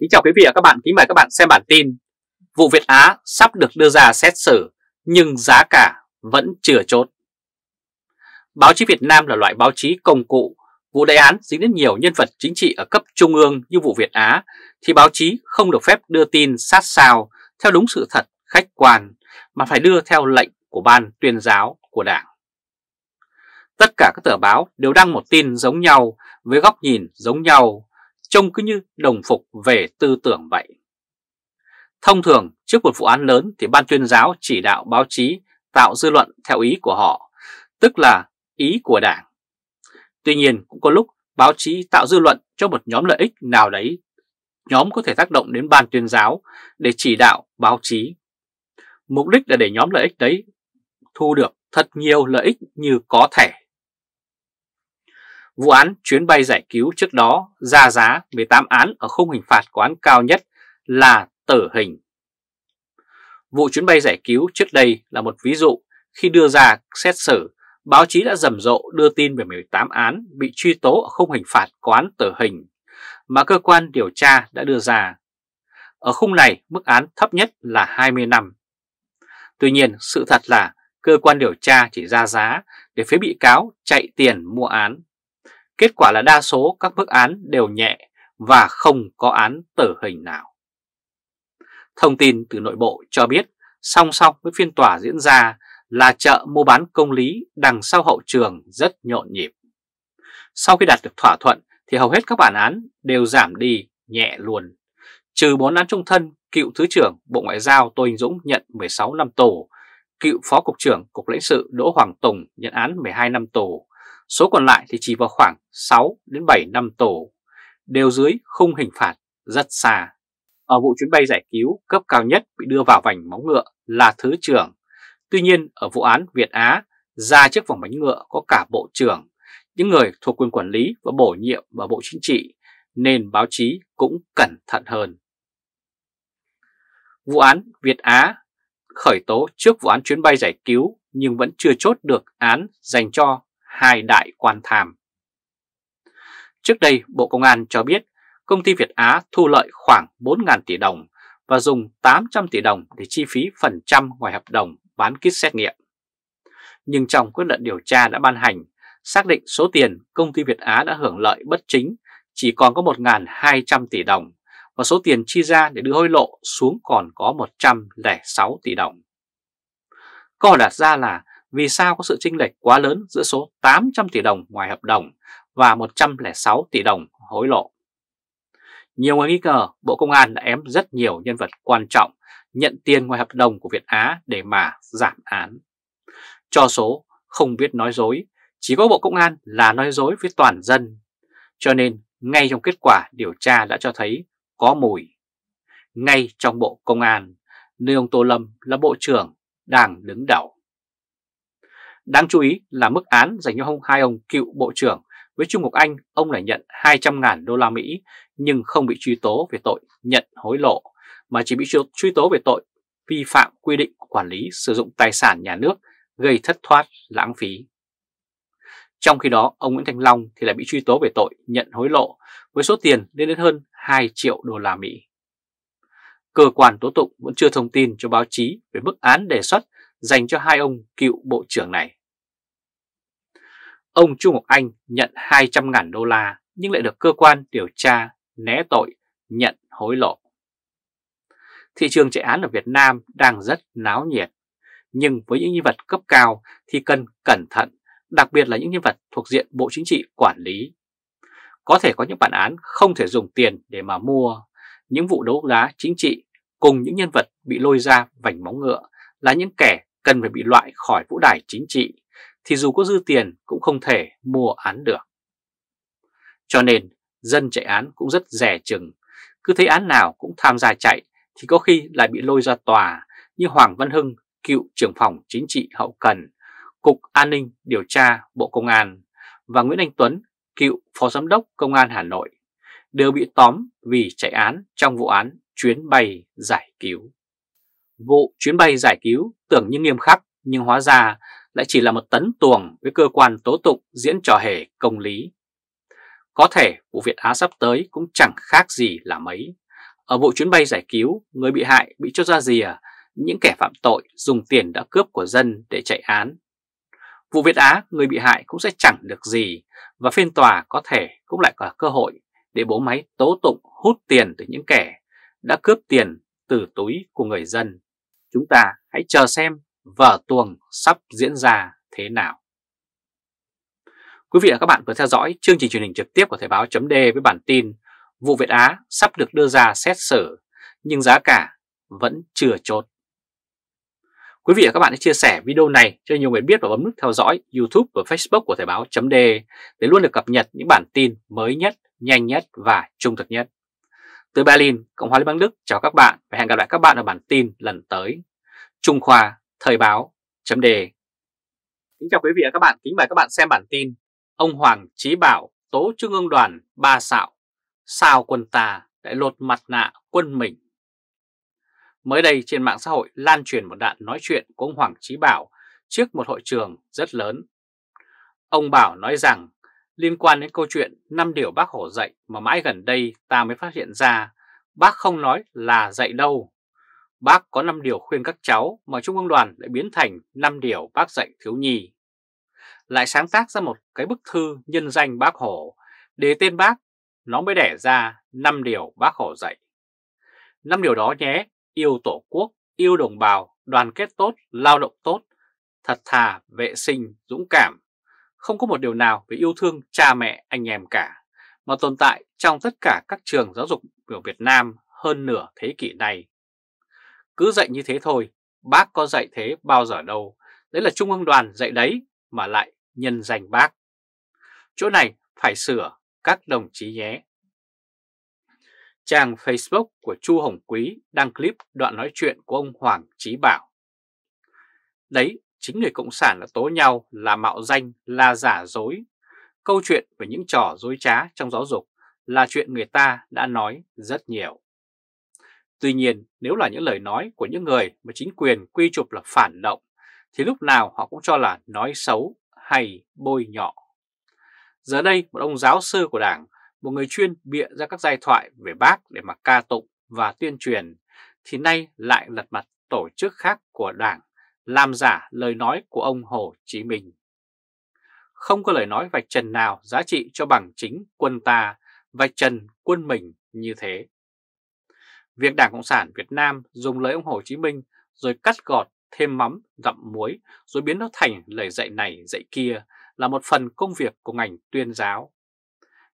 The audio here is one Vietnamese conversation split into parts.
Kính chào quý vị và các bạn, kính mời các bạn xem bản tin vụ Việt Á sắp được đưa ra xét xử nhưng giá cả vẫn chưa chốt. Báo chí Việt Nam là loại báo chí công cụ. Vụ đại án dính đến nhiều nhân vật chính trị ở cấp trung ương như vụ Việt Á thì báo chí không được phép đưa tin sát sao theo đúng sự thật khách quan mà phải đưa theo lệnh của ban tuyên giáo của Đảng. Tất cả các tờ báo đều đăng một tin giống nhau với góc nhìn giống nhau, trông cứ như đồng phục về tư tưởng vậy. Thông thường trước một vụ án lớn thì ban tuyên giáo chỉ đạo báo chí tạo dư luận theo ý của họ, tức là ý của Đảng. Tuy nhiên cũng có lúc báo chí tạo dư luận cho một nhóm lợi ích nào đấy, nhóm có thể tác động đến ban tuyên giáo để chỉ đạo báo chí. Mục đích là để nhóm lợi ích đấy thu được thật nhiều lợi ích như có thể. Vụ án chuyến bay giải cứu trước đó ra giá 18 án ở khung hình phạt của án cao nhất là tử hình. Vụ chuyến bay giải cứu trước đây là một ví dụ. Khi đưa ra xét xử, báo chí đã rầm rộ đưa tin về 18 án bị truy tố ở khung hình phạt có án tử hình mà cơ quan điều tra đã đưa ra. Ở khung này, mức án thấp nhất là 20 năm. Tuy nhiên, sự thật là cơ quan điều tra chỉ ra giá để phía bị cáo chạy tiền mua án. Kết quả là đa số các mức án đều nhẹ và không có án tử hình nào. Thông tin từ nội bộ cho biết, song song với phiên tòa diễn ra là chợ mua bán công lý đằng sau hậu trường rất nhộn nhịp. Sau khi đạt được thỏa thuận thì hầu hết các bản án đều giảm đi nhẹ luôn. Trừ 4 án chung thân, cựu Thứ trưởng Bộ Ngoại giao Tô Hình Dũng nhận 16 năm tù, cựu Phó Cục trưởng Cục lãnh sự Đỗ Hoàng Tùng nhận án 12 năm tù, số còn lại thì chỉ vào khoảng 6 đến 7 năm tù, đều dưới khung hình phạt rất xa. Ở vụ chuyến bay giải cứu, cấp cao nhất bị đưa vào vành móng ngựa là Thứ trưởng. Tuy nhiên, ở vụ án Việt Á, ra trước vòng bánh ngựa có cả Bộ trưởng, những người thuộc quyền quản lý và bổ nhiệm vào Bộ Chính trị, nên báo chí cũng cẩn thận hơn. Vụ án Việt Á khởi tố trước vụ án chuyến bay giải cứu nhưng vẫn chưa chốt được án dành cho hai đại quan tham. Trước đây, Bộ Công an cho biết công ty Việt Á thu lợi khoảng 4.000 tỷ đồng và dùng 800 tỷ đồng để chi phí phần trăm ngoài hợp đồng bán kit xét nghiệm. Nhưng trong kết luận điều tra đã ban hành, xác định số tiền công ty Việt Á đã hưởng lợi bất chính chỉ còn có 1.200 tỷ đồng và số tiền chi ra để đưa hối lộ xuống còn có 106 tỷ đồng. Câu hỏi đặt ra là vì sao có sự chênh lệch quá lớn giữa số 800 tỷ đồng ngoài hợp đồng và 106 tỷ đồng hối lộ? Nhiều người nghi ngờ Bộ Công an đã ém rất nhiều nhân vật quan trọng nhận tiền ngoài hợp đồng của Việt Á để mà giảm án. Cho số không biết nói dối, chỉ có Bộ Công an là nói dối với toàn dân. Cho nên ngay trong kết quả điều tra đã cho thấy có mùi. Ngay trong Bộ Công an, nơi ông Tô Lâm là Bộ trưởng đang đứng đầu. Đáng chú ý là mức án dành cho hai ông cựu Bộ trưởng với Chu Ngọc Anh, ông lại nhận 200.000 đô la Mỹ nhưng không bị truy tố về tội nhận hối lộ mà chỉ bị truy tố về tội vi phạm quy định quản lý sử dụng tài sản nhà nước gây thất thoát lãng phí. Trong khi đó, ông Nguyễn Thành Long thì lại bị truy tố về tội nhận hối lộ với số tiền lên đến hơn 2 triệu đô la Mỹ. Cơ quan tố tụng vẫn chưa thông tin cho báo chí về mức án đề xuất dành cho hai ông cựu bộ trưởng này. Ông Chu Ngọc Anh nhận 200.000 đô la nhưng lại được cơ quan điều tra né tội nhận hối lộ. Thị trường chạy án ở Việt Nam đang rất náo nhiệt, nhưng với những nhân vật cấp cao thì cần cẩn thận, đặc biệt là những nhân vật thuộc diện Bộ Chính trị quản lý. Có thể có những bản án không thể dùng tiền để mà mua, những vụ đấu đá chính trị cùng những nhân vật bị lôi ra vành móng ngựa là những kẻ cần phải bị loại khỏi vũ đài chính trị, thì dù có dư tiền cũng không thể mua án được. Cho nên dân chạy án cũng rất dè chừng, cứ thấy án nào cũng tham gia chạy thì có khi lại bị lôi ra tòa như Hoàng Văn Hưng, cựu trưởng phòng chính trị hậu cần, Cục An ninh Điều tra Bộ Công an và Nguyễn Anh Tuấn, cựu Phó Giám đốc Công an Hà Nội, đều bị tóm vì chạy án trong vụ án chuyến bay giải cứu. Vụ chuyến bay giải cứu tưởng như nghiêm khắc nhưng hóa ra lại chỉ là một tấn tuồng với cơ quan tố tụng diễn trò hề công lý. Có thể vụ Việt Á sắp tới cũng chẳng khác gì là mấy, Ở vụ chuyến bay giải cứu, người bị hại bị cho ra rìa, những kẻ phạm tội dùng tiền đã cướp của dân để chạy án. Vụ Việt Á, người bị hại cũng sẽ chẳng được gì, và phiên tòa có thể cũng lại có cơ hội để bố máy tố tụng hút tiền từ những kẻ đã cướp tiền từ túi của người dân. Chúng ta hãy chờ xem vở tuồng sắp diễn ra thế nào. Quý vị và các bạn vừa theo dõi chương trình truyền hình trực tiếp của Thời báo.de với bản tin vụ Việt Á sắp được đưa ra xét xử nhưng giá cả vẫn chưa chốt. Quý vị và các bạn hãy chia sẻ video này cho nhiều người biết và bấm nút theo dõi YouTube và Facebook của Thời báo.de để luôn được cập nhật những bản tin mới nhất, nhanh nhất và trung thực nhất. Từ Berlin, Cộng hòa Liên bang Đức, chào các bạn và hẹn gặp lại các bạn ở bản tin lần tới. Trung Khoa, Thời báo.de. Kính chào quý vị và các bạn, kính mời các bạn xem bản tin ông Hoàng Chí Bảo tố Trung ương Đoàn ba xạo, sao quân ta lại lột mặt nạ quân mình. Mới đây trên mạng xã hội lan truyền một đoạn nói chuyện của ông Hoàng Chí Bảo trước một hội trường rất lớn. Ông Bảo nói rằng liên quan đến câu chuyện 5 điều Bác Hồ dạy mà mãi gần đây ta mới phát hiện ra, Bác không nói là dạy đâu. Bác có 5 điều khuyên các cháu mà Trung ương Đoàn lại biến thành 5 điều Bác dạy thiếu nhi. Lại sáng tác ra một cái bức thư nhân danh Bác Hồ, để tên Bác, nó mới đẻ ra 5 điều Bác Hồ dạy. 5 điều đó nhé: yêu Tổ quốc, yêu đồng bào, đoàn kết tốt, lao động tốt, thật thà, vệ sinh, dũng cảm. Không có một điều nào về yêu thương cha mẹ, anh em cả, mà tồn tại trong tất cả các trường giáo dục của Việt Nam hơn nửa thế kỷ này. Cứ dạy như thế thôi, Bác có dạy thế bao giờ đâu, đấy là Trung ương Đoàn dạy đấy mà lại nhân danh Bác. Chỗ này phải sửa các đồng chí nhé. Trang Facebook của Chu Hồng Quý đăng clip đoạn nói chuyện của ông Hoàng Chí Bảo. Đấy, chính người Cộng sản là tố nhau là mạo danh, là giả dối. Câu chuyện về những trò dối trá trong giáo dục là chuyện người ta đã nói rất nhiều. Tuy nhiên, nếu là những lời nói của những người mà chính quyền quy chụp là phản động, thì lúc nào họ cũng cho là nói xấu hay bôi nhọ. Giờ đây, một ông giáo sư của Đảng, một người chuyên bịa ra các giai thoại về Bác để mà ca tụng và tuyên truyền, thì nay lại lật mặt tổ chức khác của Đảng, làm giả lời nói của ông Hồ Chí Minh. Không có lời nói vạch trần nào giá trị cho bằng chính quân ta vạch trần quân mình như thế. Việc Đảng Cộng sản Việt Nam dùng lời ông Hồ Chí Minh rồi cắt gọt thêm mắm dặm muối rồi biến nó thành lời dạy này dạy kia là một phần công việc của ngành tuyên giáo.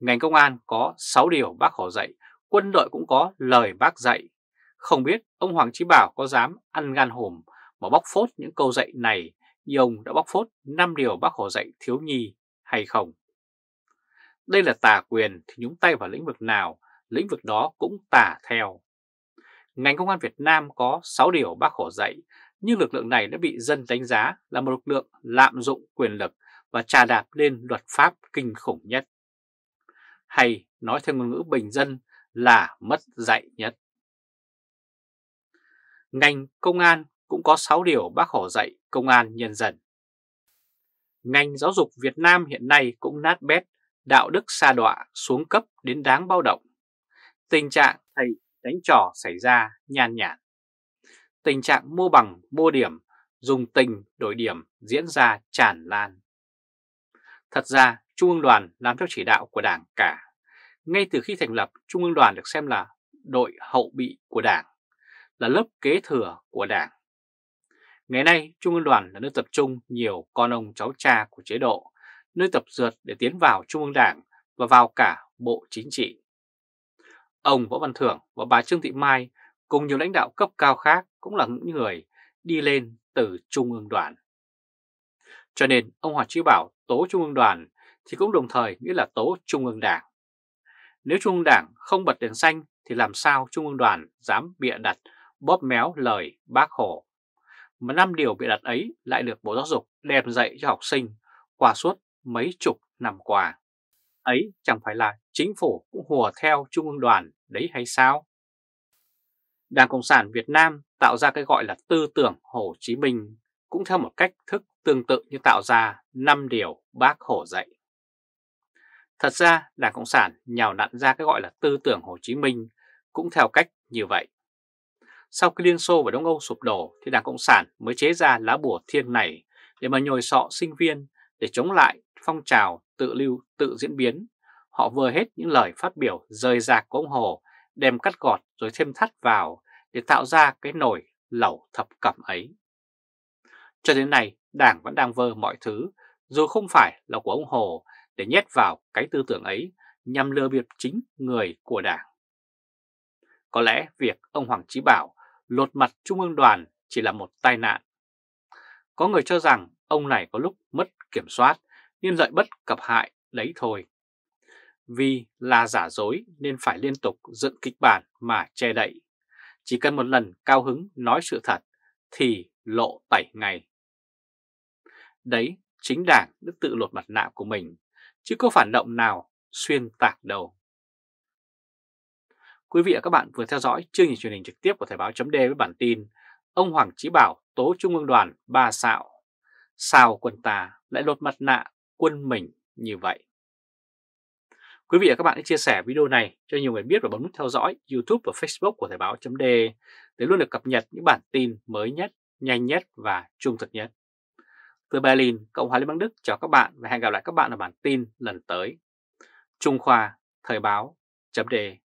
Ngành công an có 6 điều Bác Hồ dạy, quân đội cũng có lời Bác dạy. Không biết ông Hoàng Chí Bảo có dám ăn gan hùm mà bóc phốt những câu dạy này như ông đã bóc phốt 5 điều Bác Hồ dạy thiếu nhi hay không? Đây là tà quyền, thì nhúng tay vào lĩnh vực nào, lĩnh vực đó cũng tà theo. Ngành công an Việt Nam có 6 điều Bác Hồ dạy, nhưng lực lượng này đã bị dân đánh giá là một lực lượng lạm dụng quyền lực và trà đạp lên luật pháp kinh khủng nhất. Hay nói theo ngôn ngữ bình dân là mất dạy nhất. Ngành công an cũng có 6 điều Bác Hồ dạy công an nhân dân. Ngành giáo dục Việt Nam hiện nay cũng nát bét, đạo đức sa đọa, xuống cấp đến đáng báo động. Tình trạng thầy đánh trò xảy ra nhan nhản. Tình trạng mua bằng, mua điểm, dùng tình đổi điểm diễn ra tràn lan. Thật ra, Trung ương Đoàn làm theo chỉ đạo của Đảng cả. Ngay từ khi thành lập, Trung ương Đoàn được xem là đội hậu bị của Đảng, là lớp kế thừa của Đảng. Ngày nay, Trung ương Đoàn là nơi tập trung nhiều con ông cháu cha của chế độ, nơi tập dượt để tiến vào Trung ương Đảng và vào cả Bộ Chính trị. Ông Võ Văn Thưởng và bà Trương Thị Mai cùng nhiều lãnh đạo cấp cao khác cũng là những người đi lên từ Trung ương Đoàn. Cho nên, ông Hoàng Chí Bảo tố Trung ương Đoàn thì cũng đồng thời nghĩa là tố Trung ương Đảng. Nếu Trung ương Đảng không bật đèn xanh thì làm sao Trung ương Đoàn dám bịa đặt bóp méo lời Bác Hồ? Mà 5 điều bịa đặt ấy lại được Bộ Giáo dục đem dạy cho học sinh qua suốt mấy chục năm qua. Ấy chẳng phải là chính phủ cũng hùa theo Trung ương Đoàn đấy hay sao? Đảng Cộng sản Việt Nam tạo ra cái gọi là tư tưởng Hồ Chí Minh cũng theo một cách thức tương tự như tạo ra 5 điều Bác Hồ dạy. Thật ra Đảng Cộng sản nhào nặn ra cái gọi là tư tưởng Hồ Chí Minh cũng theo cách như vậy. Sau khi Liên Xô và Đông Âu sụp đổ thì Đảng Cộng sản mới chế ra lá bùa thiêng này để mà nhồi sọ sinh viên để chống lại phong trào tự lưu tự diễn biến. Họ vừa hết những lời phát biểu rời rạc của ông Hồ, đem cắt gọt rồi thêm thắt vào để tạo ra cái nồi lẩu thập cẩm ấy. Cho đến nay, Đảng vẫn đang vơ mọi thứ, dù không phải là của ông Hồ, để nhét vào cái tư tưởng ấy nhằm lừa bịp chính người của Đảng. Có lẽ việc ông Hoàng Chí Bảo lột mặt Trung ương Đoàn chỉ là một tai nạn. Có người cho rằng ông này có lúc mất kiểm soát nên lợi bất cập hại đấy thôi. Vì là giả dối nên phải liên tục dựng kịch bản mà che đậy. Chỉ cần một lần cao hứng nói sự thật thì lộ tẩy ngay. Đấy, chính Đảng đã tự lột mặt nạ của mình, chứ có phản động nào xuyên tạc đâu. Quý vị và các bạn vừa theo dõi chương trình truyền hình trực tiếp của Thời báo.de với bản tin Ông Hoàng Chí Bảo tố Trung ương Đoàn ba xạo. Sao quân ta lại lột mặt nạ quân mình như vậy? Quý vị và các bạn hãy chia sẻ video này cho nhiều người biết và bấm nút theo dõi YouTube và Facebook của Thời báo.de để luôn được cập nhật những bản tin mới nhất, nhanh nhất và trung thực nhất. Từ Berlin, Cộng hòa Liên bang Đức chào các bạn và hẹn gặp lại các bạn ở bản tin lần tới. Trung Khoa, Thời báo.de